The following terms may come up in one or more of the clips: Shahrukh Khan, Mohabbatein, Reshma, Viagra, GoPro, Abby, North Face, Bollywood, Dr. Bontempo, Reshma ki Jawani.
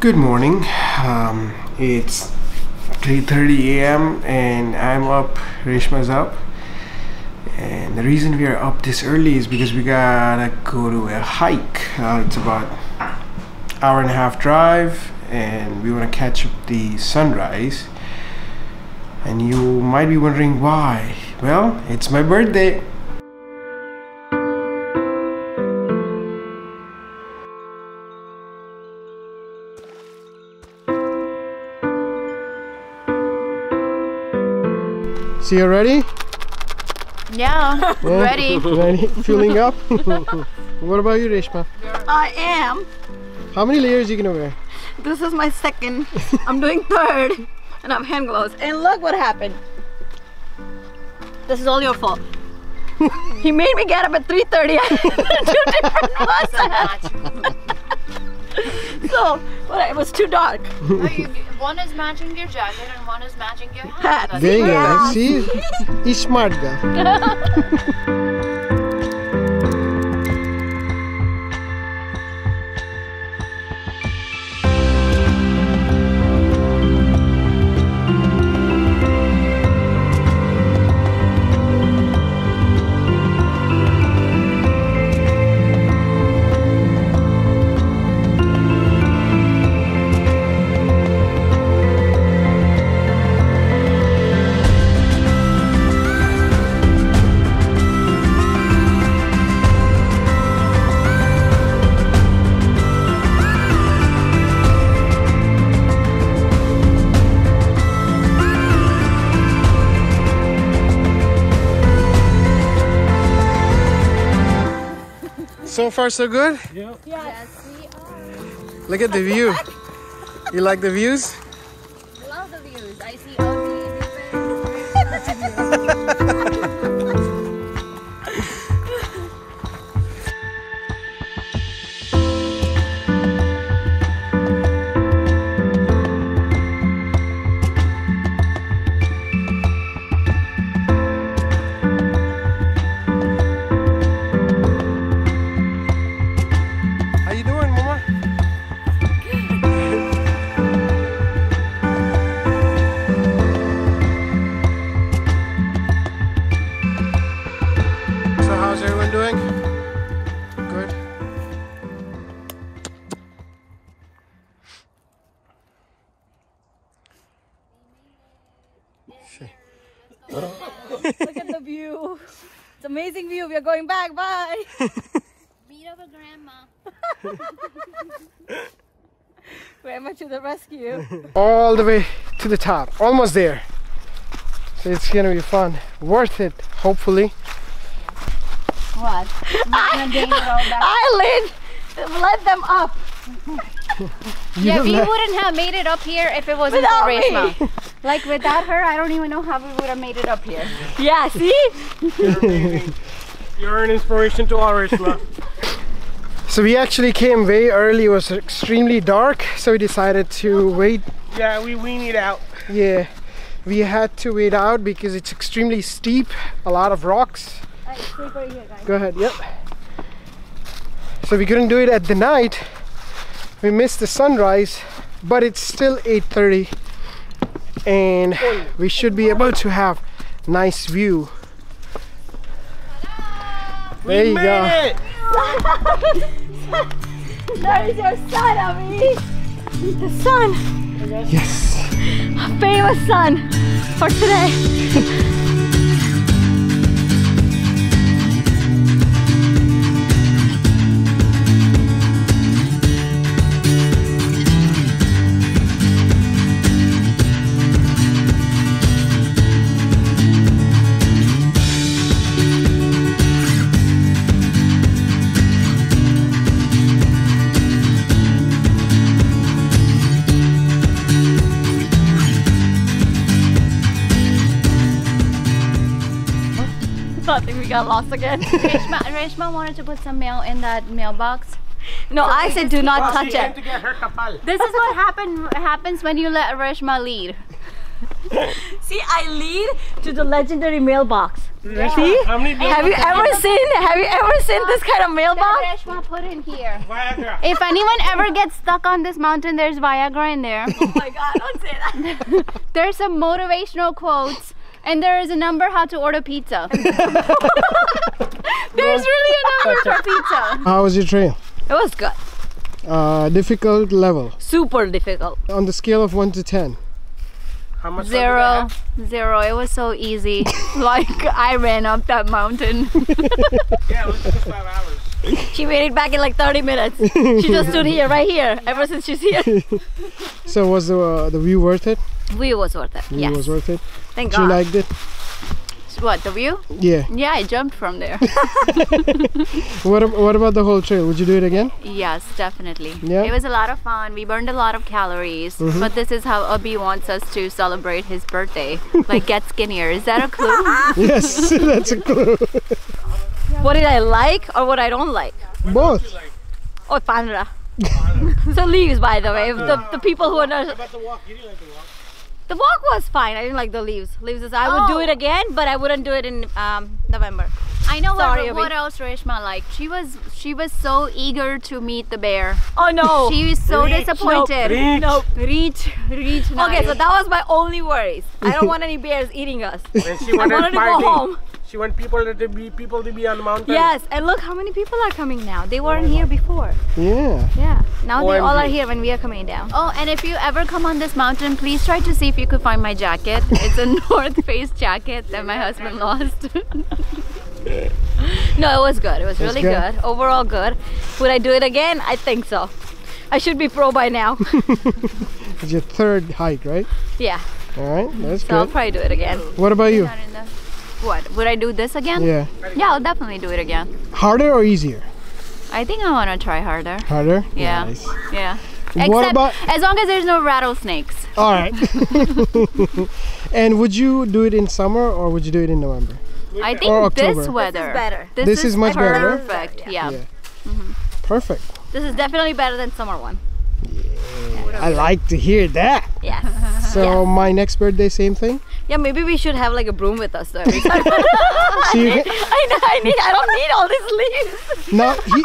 Good morning. It's 3:30 a.m. and I'm up, Reshma's up, and the reason we are up this early is because we gotta go to a hike. It's about an hour and a half drive and we want to catch up the sunrise. And you might be wondering why. Well, it's my birthday. So you ready? Yeah, well, ready. Ready? Fueling up? What about you, Reshma? I am. How many layers are you gonna wear? This is my second. I'm doing third. And I have hand gloves. And look what happened. This is all your fault. He made me get up at 3:30. I had two different ones. So, well, it was too dark. One is matching your jacket and one is matching your hat. There you go. See? He's smart guy. So far, so good? Yeah. Yes, we are. Look at the view. You like the views? I love the views. I see all the different. Look at the view. It's amazing view. We are going back. Bye. Meet up with Grandma. Grandma to the rescue. All the way to the top. Almost there. So it's gonna be fun. Worth it, hopefully. What? I let them up. Yeah, we wouldn't have made it up here if it wasn't for Reshma. Like without her, I don't even know how we would have made it up here. Yeah, see? You're amazing. You're an inspiration to all, Reshma. So we actually came way early. It was extremely dark, so we decided to wait. Yeah, we need out. Yeah, we had to wait out because it's extremely steep, a lot of rocks. All right, sleep right here, guys. Go ahead, yep. So we couldn't do it at the night. We missed the sunrise, but it's still 8:30 and we should be able to have nice view. There you go. That is your sun, Abby. The sun. Yes. A famous sun for today. I think we got lost again. Reshma wanted to put some mail in that mailbox. No, so I said do not touch it. This is what happens when you let Reshma lead. See, I lead to the legendary mailbox. Yeah. See? Have you ever seen this kind of mailbox? Reshma, put in here. Viagra. If anyone ever gets stuck on this mountain, there's Viagra in there. Oh my God, don't say that. There's some motivational quotes. And there is a number how to order pizza. There's really a number for pizza. How was your trail? It was good. Difficult level? Super difficult. On the scale of 1 to 10? How much? Zero. It was so easy. Like I ran up that mountain. Yeah, it was just 5 hours. She made it back in like 30 minutes. She just stood here, right here, ever since she's here. So was the view worth it? View was worth it. Yes. View was worth it. Thank God. You liked it? What, the view? Yeah. Yeah, I jumped from there. What about the whole trail? Would you do it again? Yes, definitely. Yeah. It was a lot of fun. We burned a lot of calories. Mm-hmm. But this is how Abby wants us to celebrate his birthday. Like, get skinnier. Is that a clue? Yes, that's a clue. What did I like or what I don't like? Both. Oh, Pandra. So leaves, by the way. The people who are not... What about the walk? You didn't like the walk. The walk was fine. I didn't like the leaves. I would do it again, but I wouldn't do it in November. I know. Sorry, what else Reshma liked? She was so eager to meet the bear. Oh no! She was so disappointed. Nope. Reach. Nice. Okay, so that was my only worries. I don't want any bears eating us. I wanted to go home. She wanted people to be on the mountain. Yes, and look how many people are coming now. They weren't here before. Yeah. Yeah. Now they all are here when we are coming down. Oh, and if you ever come on this mountain, please try to see if you could find my jacket. It's a North Face jacket that my husband lost. No, it was good. It was really good. Overall good. Would I do it again? I think so. I should be pro by now. It's your third hike, right? Yeah. Alright, that's good. So I'll probably do it again. What about you? What? Would I do this again? Yeah. Yeah, I'll definitely do it again. Harder or easier? I think I want to try harder. Harder? Yeah. Nice. Yeah. Except as long as there's no rattlesnakes. All right. And would you do it in summer or would you do it in November? I think this weather. This is better. This is much better. Perfect. Yeah. Mm-hmm. Perfect. This is definitely better than summer one. Yeah. I like to hear that. Yes. So my next birthday, same thing? Yeah, maybe we should have like a broom with us though. So I don't need all these leaves. No, she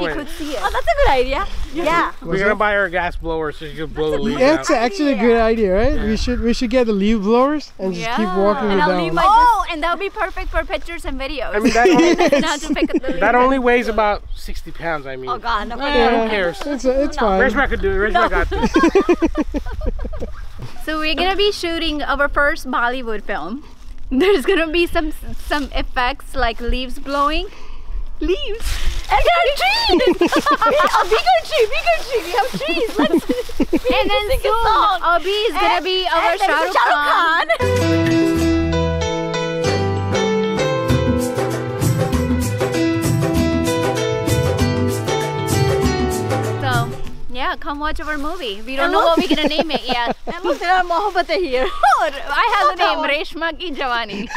could see it. Oh, that's a good idea. Yeah. We're gonna buy her a gas blower so she could blow the leaves. That's actually a good idea, right? Yeah. We should get the leaf blowers and just keep walking with them. Oh, and that'll be perfect for pictures and videos. I mean, that only weighs about 60 pounds. I mean. Oh God, no. Who cares? It's fine. Reshma could do it. Reshma got this. So we're gonna be shooting our first Bollywood film. There's gonna be some effects like leaves blowing. Leaves? And there are trees! A bigger tree! We have trees! And then soon, Abby is gonna be our Shahrukh Khan. Yeah, come watch our movie. We don't know what we're gonna name it yet. And look, there are mohabbatein here. I have the name Reshma ki Jawani.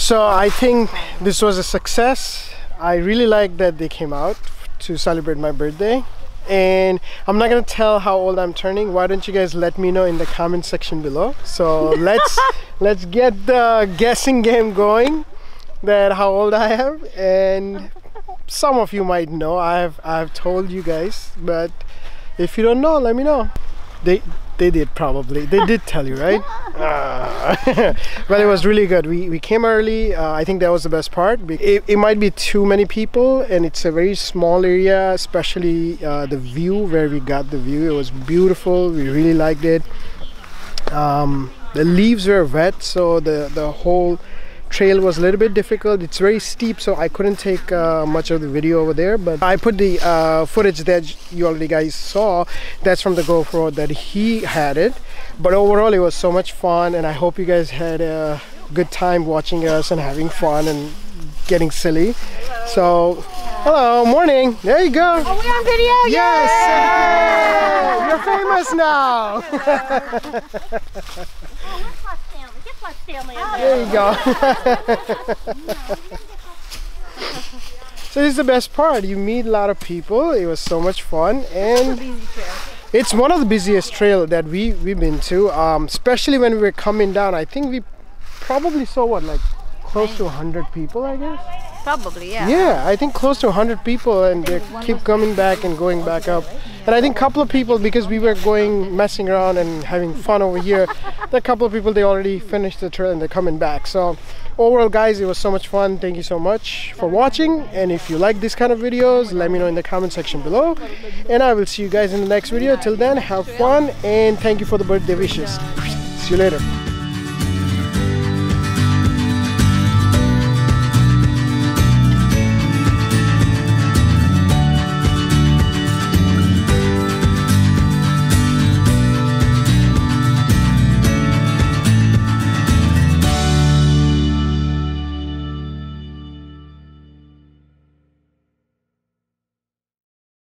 So I think this was a success. I really like that they came out to celebrate my birthday. And I'm not gonna tell how old I'm turning. Why don't you guys let me know in the comment section below? So let's get the guessing game going that how old I am. And some of you might know. I've told you guys, but if you don't know, let me know. They did probably. They did tell you, right? But it was really good. We came early. I think that was the best part. It might be too many people and it's a very small area, especially the view where we got the view. It was beautiful. We really liked it. The leaves were wet, so the whole trail was a little bit difficult. It's very steep, so I couldn't take much of the video over there, but I put the footage that you already guys saw. That's from the GoPro that he had it. But overall it was so much fun and I hope you guys had a good time watching us and having fun and getting silly. Hello. So, hello, morning. There you go. Oh, we're on video. Yes. Yay. You're famous now. Oh, we're Floss family. Get Floss family. Oh, there you go. So this is the best part. You meet a lot of people. It was so much fun, and it's one of the busiest trail that we've been to. Especially when we were coming down, I think we probably saw what, like close to 100 people, I guess. Probably, yeah. Yeah, I think close to 100 people, and they keep coming back and going back up. And I think a couple of people, because we were going messing around and having fun over here, a couple of people, they already finished the trail and they're coming back. So overall, guys, it was so much fun. Thank you so much for watching, and if you like this kind of videos, let me know in the comment section below, and I will see you guys in the next video. Till then, have fun, and thank you for the birthday wishes. See you later.